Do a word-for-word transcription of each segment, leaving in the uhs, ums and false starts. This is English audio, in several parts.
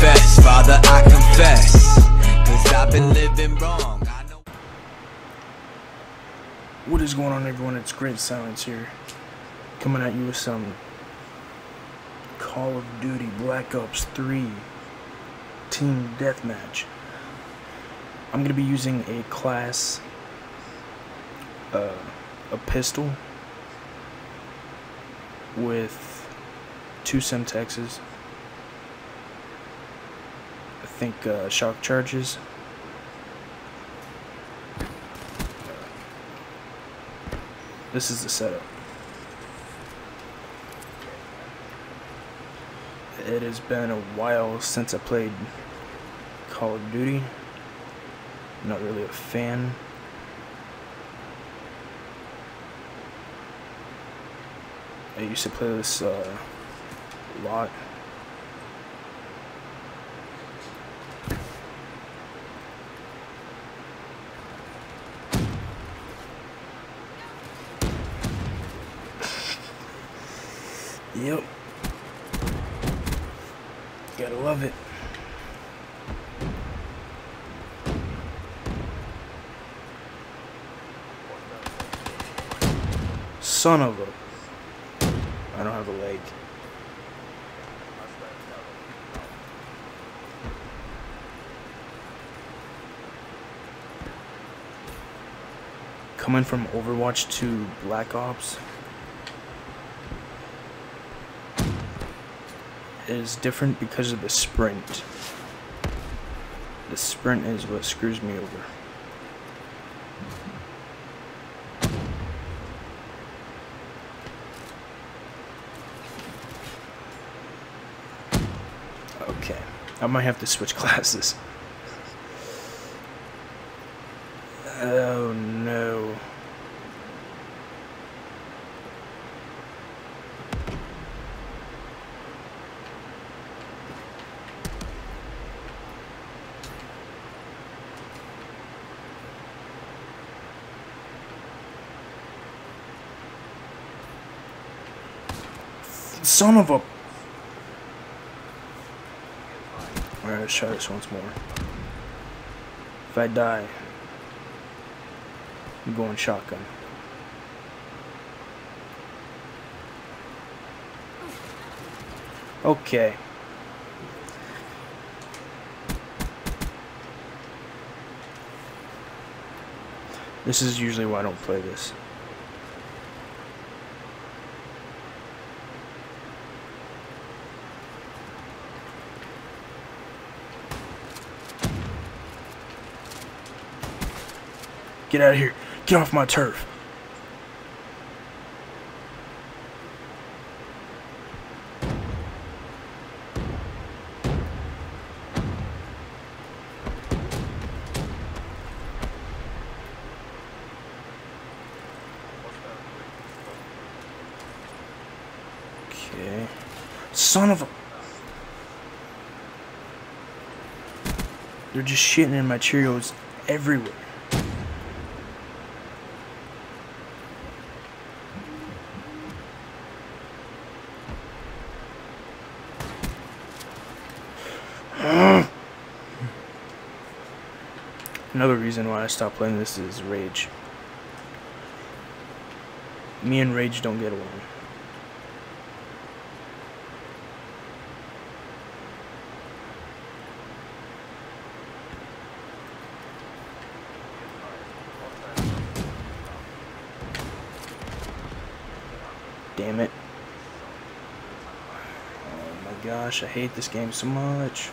confess, Father, I confess, cause I've been living wrong. I know. What is going on, everyone? It's Great Silence here, coming at you with some Call of Duty Black Ops three Team Deathmatch. I'm going to be using a class, uh, a pistol with two Semtexes, I think uh, shock charges, this is the setup. It has been a while since I played Call of Duty. I'm not really a fan. I used to play this uh, a lot. Yep. Gotta love it. Son of a... I don't have a leg. Coming from Overwatch to Black Ops is different because of the sprint. The sprint is what screws me over. Okay, I might have to switch classes. Oh no. Son of a... Alright, let's try this once more. If I die, I'm going shotgun. Okay. This is usually why I don't play this. Get out of here. Get off my turf. Okay. Son of a... They're just shitting in my Cheerios everywhere. Another reason why I stopped playing this is rage. Me and rage don't get along. Damn it. Oh my gosh, I hate this game so much.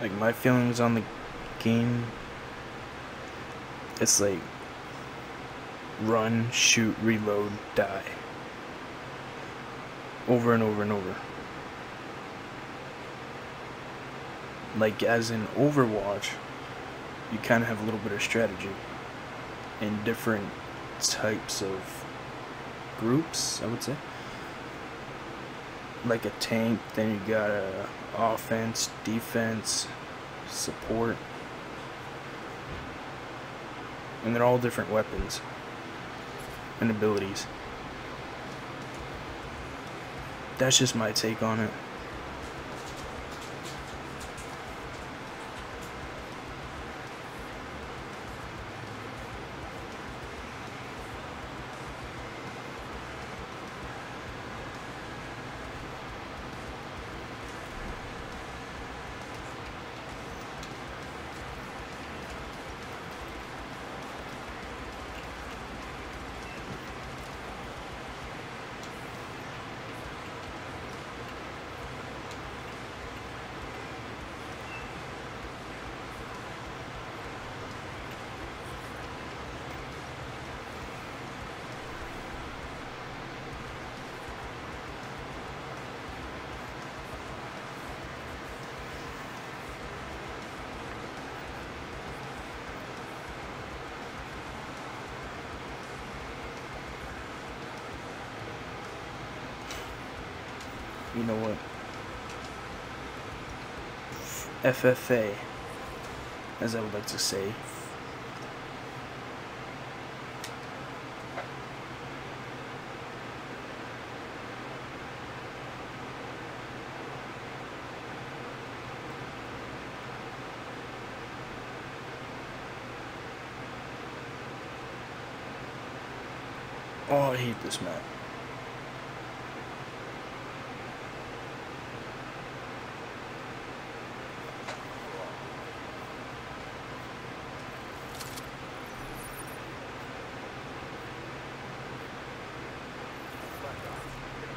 Like, my feelings on the game, it's like, run, shoot, reload, die. Over and over and over. like as in Overwatch, you kind of have a little bit of strategy and different types of groups, I would say. Like a tank, then you got a offense, defense, support, and they're all different weapons and abilities. That's just my take on it. You know what? F F A, as I would like to say. Oh, I hate this map.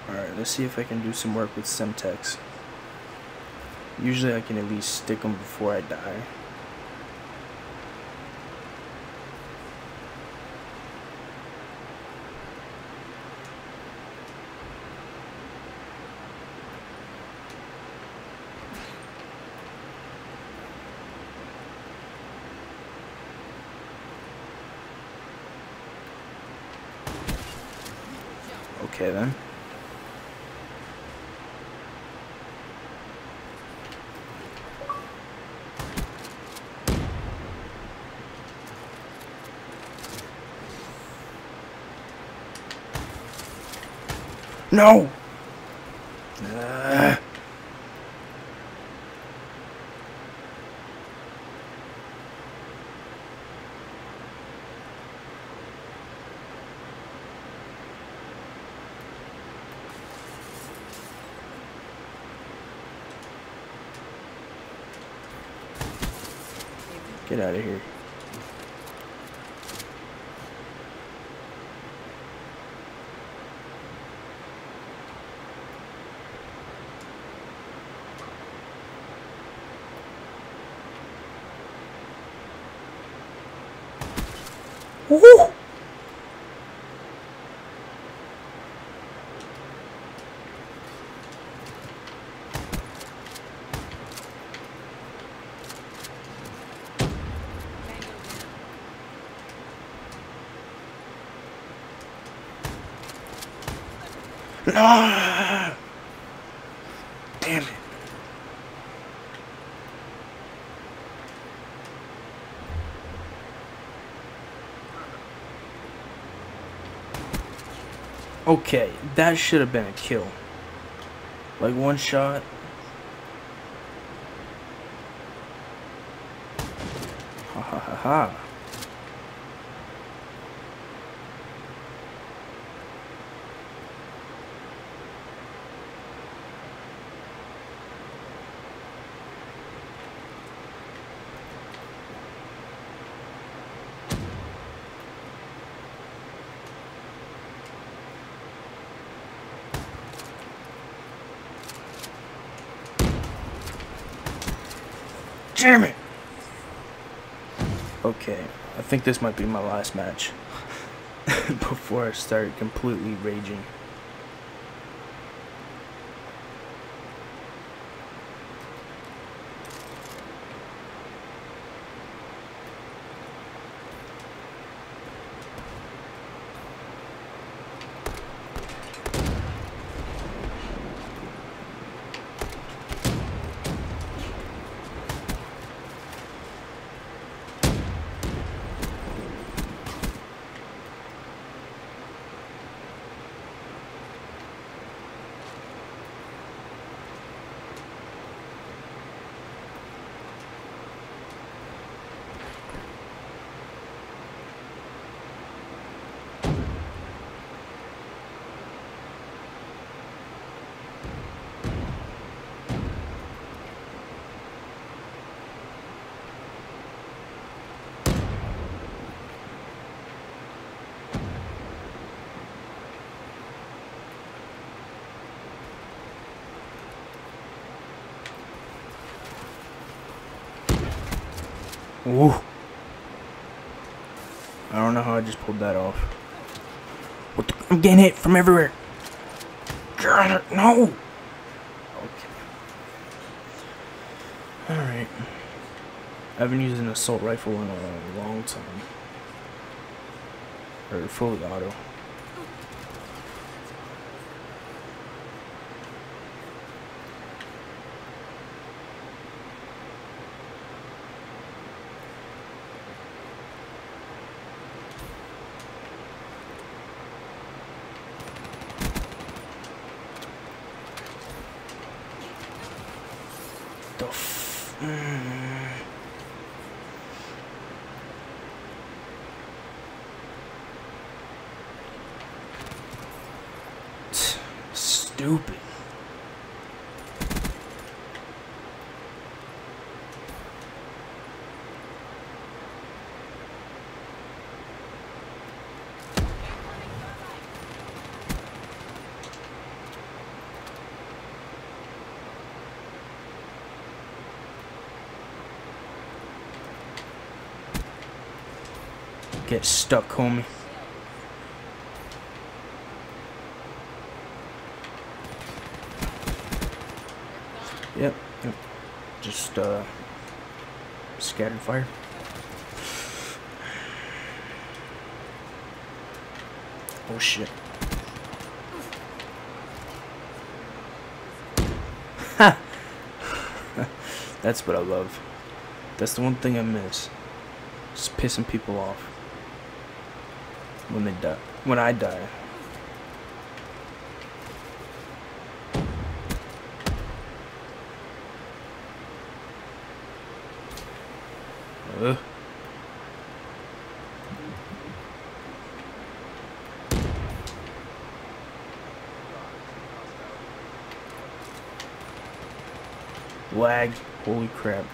Alright, let's see if I can do some work with Semtex. Usually I can at least stick them before I die. Okay then. No! Uh. Get out of here. Woo! No! Damn it. Okay, that should have been a kill. Like one shot. Ha ha ha ha. Damn it! Okay, I think this might be my last match before I start completely raging. Ooh. I don't know how I just pulled that off. What the, I'm getting hit from everywhere. God, no. Okay. Alright. I haven't used an assault rifle in a long time. Or fully auto. Stupid. Get stuck, homie. Yep, yep. Just uh scattered fire. Oh shit. Ha! That's what I love. That's the one thing I miss. Just pissing people off. When they die. When I die. Ugh. Lag. Holy crap.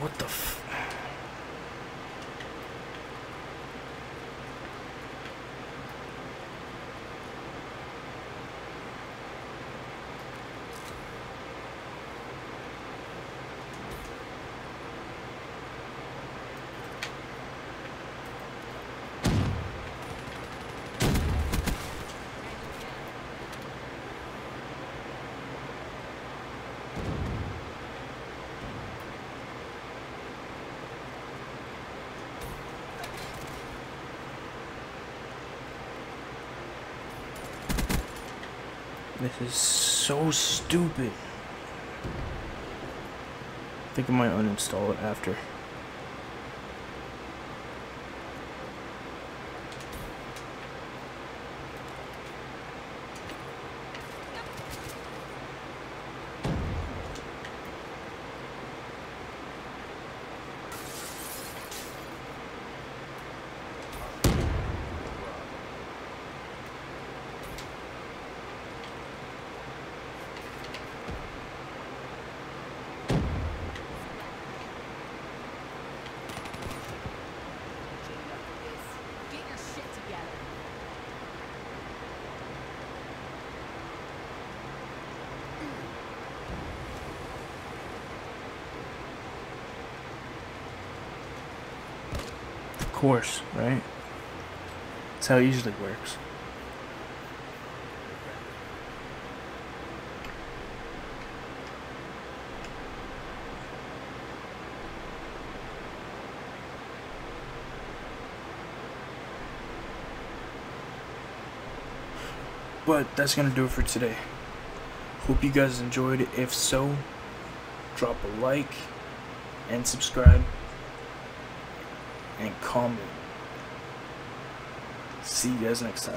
What the f... This is so stupid. I think I might uninstall it after. Course, right? That's how it usually works. But that's gonna do it for today. Hope you guys enjoyed it. If so, drop a like and subscribe. And comment. See you guys next time.